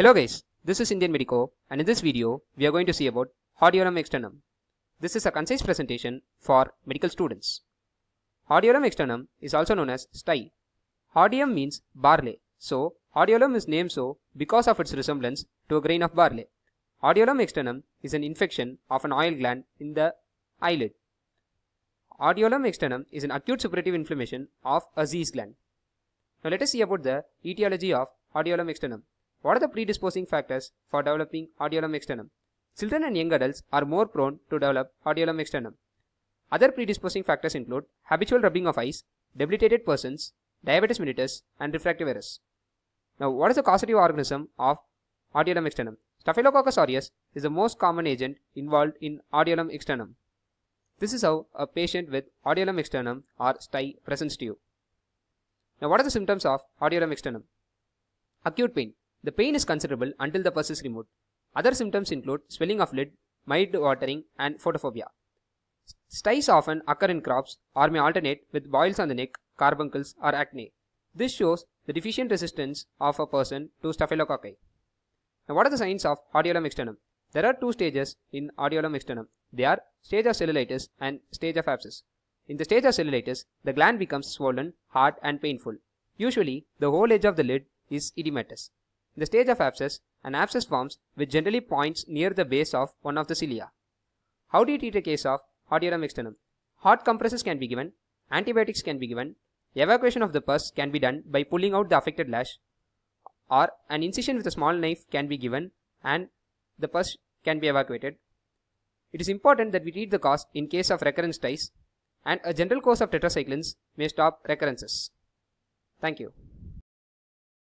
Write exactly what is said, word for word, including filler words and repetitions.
Hello guys, this is Indian Medico, and in this video we are going to see about Hordeolum externum. This is a concise presentation for medical students. Hordeolum externum is also known as stye. Hordeum means barley, so Hordeolum is named so because of its resemblance to a grain of barley. Hordeolum externum is an infection of an oil gland in the eyelid. Hordeolum externum is an acute suppurative inflammation of a Zeiss gland. Now let us see about the etiology of Hordeolum externum. What are the predisposing factors for developing Hordeolum externum? Children and young adults are more prone to develop Hordeolum externum. Other predisposing factors include habitual rubbing of eyes, debilitated persons, diabetes mellitus, and refractive errors. Now, what is the causative organism of Hordeolum externum? Staphylococcus aureus is the most common agent involved in Hordeolum externum. This is how a patient with Hordeolum externum or stye presents to you. Now, what are the symptoms of Hordeolum externum? Acute pain. The pain is considerable until the pus is removed. Other symptoms include swelling of lid, mild watering, and photophobia. Styes often occur in crops or may alternate with boils on the neck, carbuncles, or acne. This shows the deficient resistance of a person to staphylococci. Now, what are the signs of Hordeolum externum? There are two stages in Hordeolum externum. They are stage of cellulitis and stage of abscess. In the stage of cellulitis, the gland becomes swollen, hard, and painful. Usually, the whole edge of the lid is edematous. In the stage of abscess, an abscess forms which generally points near the base of one of the cilia. How do you treat a case of Hordeolum externum? Hot compresses can be given, antibiotics can be given, evacuation of the pus can be done by pulling out the affected lash, or an incision with a small knife can be given and the pus can be evacuated. It is important that we treat the cause in case of recurrent styes, and a general course of tetracyclines may stop recurrences. Thank you.